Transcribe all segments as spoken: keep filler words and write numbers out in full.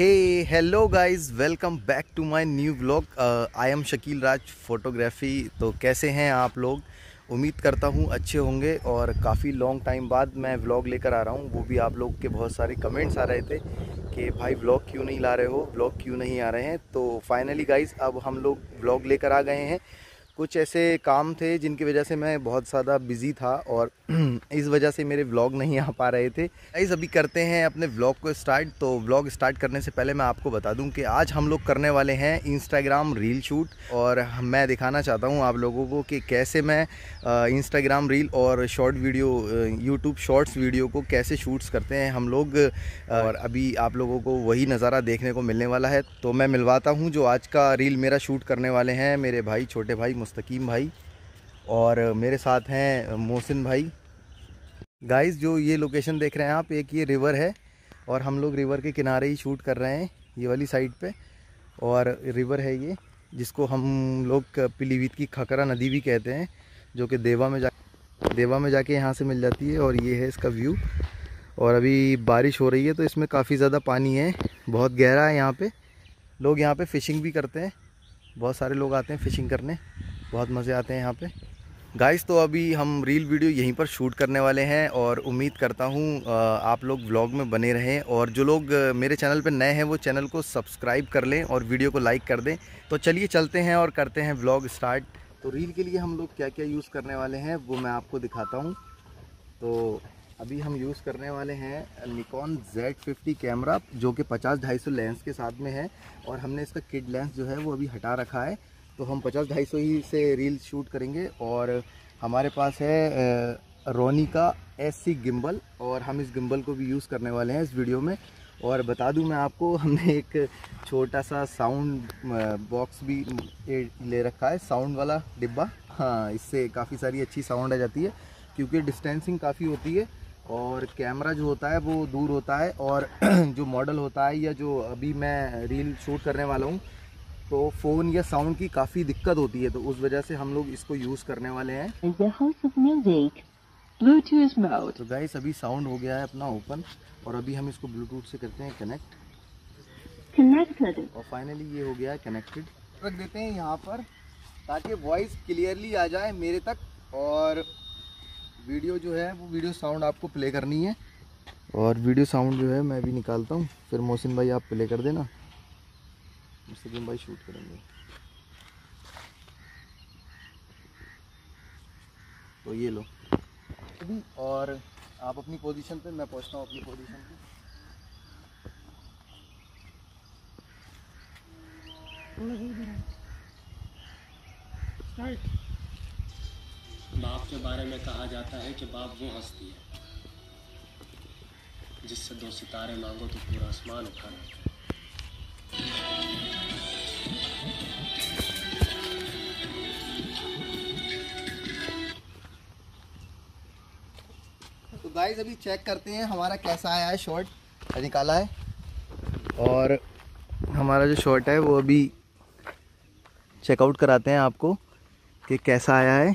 Hey, hello guys, welcome back to my new vlog. I am Shakeel Raj photography. तो कैसे हैं आप लोग? उम्मीद करता हूं अच्छे होंगे. और काफ़ी लॉन्ग टाइम बाद मैं व्लॉग लेकर आ रहा हूं. वो भी आप लोग के बहुत सारे कमेंट्स आ रहे थे कि भाई व्लॉग क्यों नहीं ला रहे हो, व्लॉग क्यों नहीं आ रहे हैं. तो फाइनली गाइज अब हम लोग व्लॉग लेकर आ गए हैं. कुछ ऐसे काम थे जिनकी वजह से मैं बहुत ज़्यादा बिज़ी था और इस वजह से मेरे व्लॉग नहीं आ पा रहे थे. गाइस अभी करते हैं अपने व्लॉग को स्टार्ट. तो व्लॉग स्टार्ट करने से पहले मैं आपको बता दूं कि आज हम लोग करने वाले हैं इंस्टाग्राम रील शूट. और मैं दिखाना चाहता हूं आप लोगों को कि कैसे मैं इंस्टाग्राम रील और short video, YouTube shorts video को कैसे शूट्स करते हैं हम लोग. और अभी आप लोगों को वही नज़ारा देखने को मिलने वाला है. तो मैं मिलवाता हूँ जो आज का रील मेरा शूट करने वाले हैं मेरे भाई, छोटे भाई मुस्तकीम भाई, और मेरे साथ हैं मोहसिन भाई. गाइस जो ये लोकेशन देख रहे हैं आप, एक ये रिवर है और हम लोग रिवर के किनारे ही शूट कर रहे हैं, ये वाली साइड पे. और रिवर है ये, जिसको हम लोग पीलीभीत की खकरा नदी भी कहते हैं, जो कि देवा में जा देवा में जाके यहाँ से मिल जाती है. और ये है इसका व्यू. और अभी बारिश हो रही है तो इसमें काफ़ी ज़्यादा पानी है, बहुत गहरा है. यहाँ पर लोग यहाँ पर फ़िशिंग भी करते हैं, बहुत सारे लोग आते हैं फ़िशिंग करने, बहुत मज़े आते हैं यहाँ पे. गाइस तो अभी हम रील वीडियो यहीं पर शूट करने वाले हैं और उम्मीद करता हूँ आप लोग व्लॉग में बने रहें. और जो लोग मेरे चैनल पे नए हैं वो चैनल को सब्सक्राइब कर लें और वीडियो को लाइक कर दें. तो चलिए चलते हैं और करते हैं व्लॉग स्टार्ट. तो रील के लिए हम लोग क्या क्या यूज़ करने वाले हैं वो मैं आपको दिखाता हूँ. तो अभी हम यूज़ करने वाले हैं निकॉन ज़ेड फिफ्टी कैमरा, जो कि पचास ढाई सौ लेंस के साथ में है. और हमने इसका किड लेंस जो है वो अभी हटा रखा है, तो हम पचास ढाई सौ ही से रील शूट करेंगे. और हमारे पास है रोनी का एस सी गिम्बल, और हम इस गिम्बल को भी यूज़ करने वाले हैं इस वीडियो में. और बता दूं मैं आपको, हमने एक छोटा सा साउंड बॉक्स भी ले रखा है, साउंड वाला डिब्बा. हाँ, इससे काफ़ी सारी अच्छी साउंड आ जाती है, क्योंकि डिस्टेंसिंग काफ़ी होती है और कैमरा जो होता है वो दूर होता है. और जो मॉडल होता है या जो अभी मैं रील शूट करने वाला हूँ, तो फ़ोन या साउंड की काफ़ी दिक्कत होती है, तो उस वजह से हम लोग इसको यूज़ करने वाले हैं. तो गाइस अभी साउंड हो गया है अपना ओपन, और अभी हम इसको ब्लूटूथ से करते हैं कनेक्ट. कनेक्टेड. और फाइनली ये हो गया है कनेक्टेड. रख देते हैं यहाँ पर ताकि वॉइस क्लियरली आ जाए मेरे तक. और वीडियो जो है वो वीडियो साउंड आपको प्ले करनी है. और वीडियो साउंड जो है मैं भी निकालता हूँ, फिर मोहसिन भाई आप प्ले कर देना, मुस्तकीम भाई शूट करेंगे. तो ये लो अभी, और आप अपनी पोजीशन पे, मैं पहुंचता हूँ अपनी पोजीशन पे. बाप के बारे में कहा जाता है कि बाप वो हस्ती है जिससे दो सितारे मांगो तो पूरा आसमान उठाना. तो गाइस अभी चेक करते हैं हमारा कैसा आया है शॉट, निकाला है. और हमारा जो शॉट है वो अभी चेकआउट कराते हैं आपको कि कैसा आया है.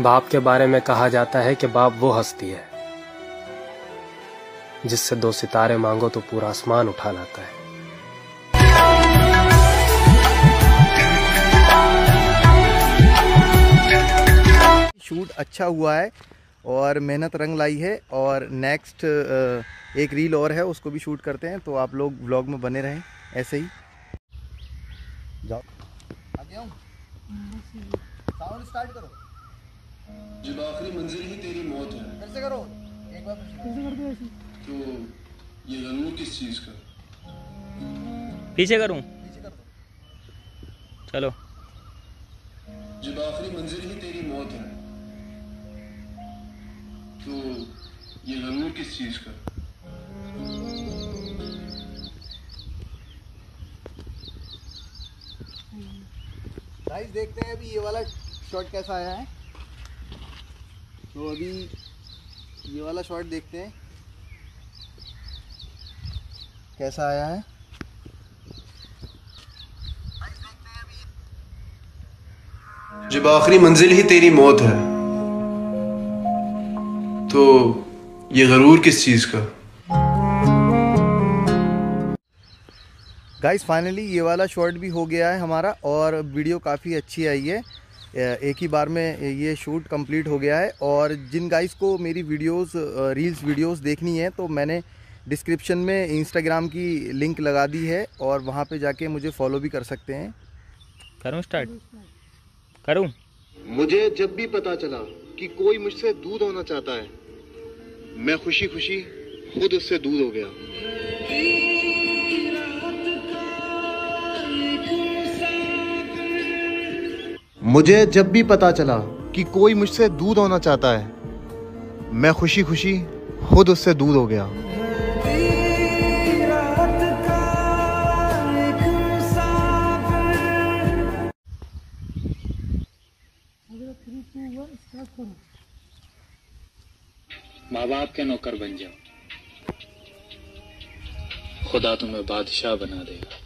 बाप के बारे में कहा जाता है कि बाप वो हस्ती है जिससे दो सितारे मांगो तो पूरा आसमान उठा लाता है. शूट अच्छा हुआ है और मेहनत रंग लाई है. और नेक्स्ट एक रील और है, उसको भी शूट करते हैं. तो आप लोग व्लॉग में बने रहें ऐसे ही. जाओ आ गया हूं, साउंड स्टार्ट करो. जब आखिरी मंजिल ही तेरी मौत है. फिर से करो एक बार, फिर से कर दो ऐसे. तो ये रंगों किस चीज़ का? पीछे करूं? पीछे कर दो. चलो. जब आखिरी मंजिल ही तेरी मौत है, तो ये रंगों किस चीज़ का? गाइस देखते हैं अभी ये वाला शॉट कैसा आया है. तो अभी ये वाला शॉट देखते हैं कैसा आया है. जब आखिरी मंजिल ही तेरी मौत है, तो ये गरूर किस चीज का? गाइस फाइनली ये वाला शॉट भी हो गया है हमारा और वीडियो काफ़ी अच्छी आई है, एक ही बार में ये शूट कंप्लीट हो गया है। और जिन गाइस को मेरी वीडियोस रील्स वीडियोस देखनी है तो मैंने डिस्क्रिप्शन में इंस्टाग्राम की लिंक लगा दी है और वहाँ पे जाके मुझे फॉलो भी कर सकते हैं। करूँ स्टार्ट करूँ? मुझे जब भी पता चला कि कोई मुझसे दूर होना चाहता है, मैं खुशी खुशी खुद उससे दूर हो गया। मुझे जब भी पता चला कि कोई मुझसे दूर होना चाहता है, मैं खुशी खुशी खुद उससे दूर हो गया। माँ बाप के नौकर बन जाओ, खुदा तुम्हें बादशाह बना देगा।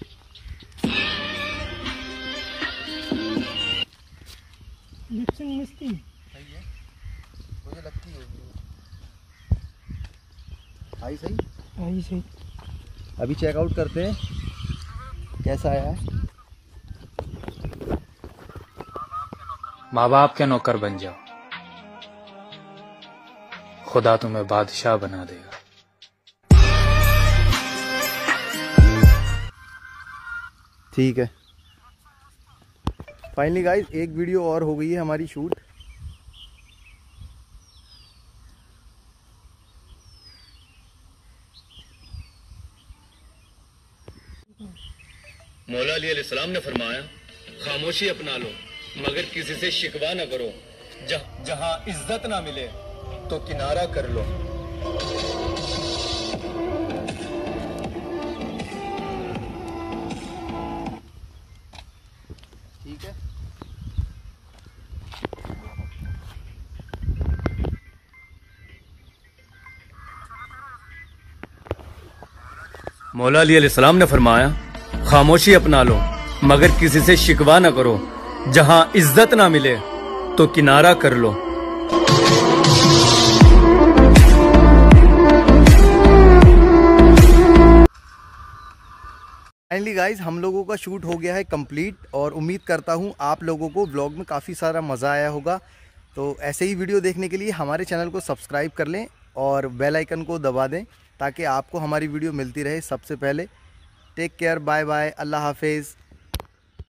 मिस्टी है, मुझे लगती होगी। आई सही आई सही। अभी चेकआउट करते हैं कैसा आया है। माँ बाप के नौकर बन जाओ, खुदा तुम्हें बादशाह बना देगा। ठीक है फाइनली गाइज एक वीडियो और हो गई है हमारी शूट। मौला अली अलैहिस्सलाम ने फरमाया, खामोशी अपना लो मगर किसी से शिकवा ना करो, जह, जहां इज्जत ना मिले तो किनारा कर लो। मौला अली अलैहिस्सलाम ने फरमाया, खामोशी अपना लो मगर किसी से शिकवा ना करो, जहां इज्जत ना मिले तो किनारा कर लो। फाइनली गाइज हम लोगों का शूट हो गया है कंप्लीट और उम्मीद करता हूं आप लोगों को व्लॉग में काफ़ी सारा मज़ा आया होगा। तो ऐसे ही वीडियो देखने के लिए हमारे चैनल को सब्सक्राइब कर लें और बेल आइकन को दबा दें ताकि आपको हमारी वीडियो मिलती रहे सबसे पहले। टेक केयर, बाय बाय, अल्लाह हाफिज़।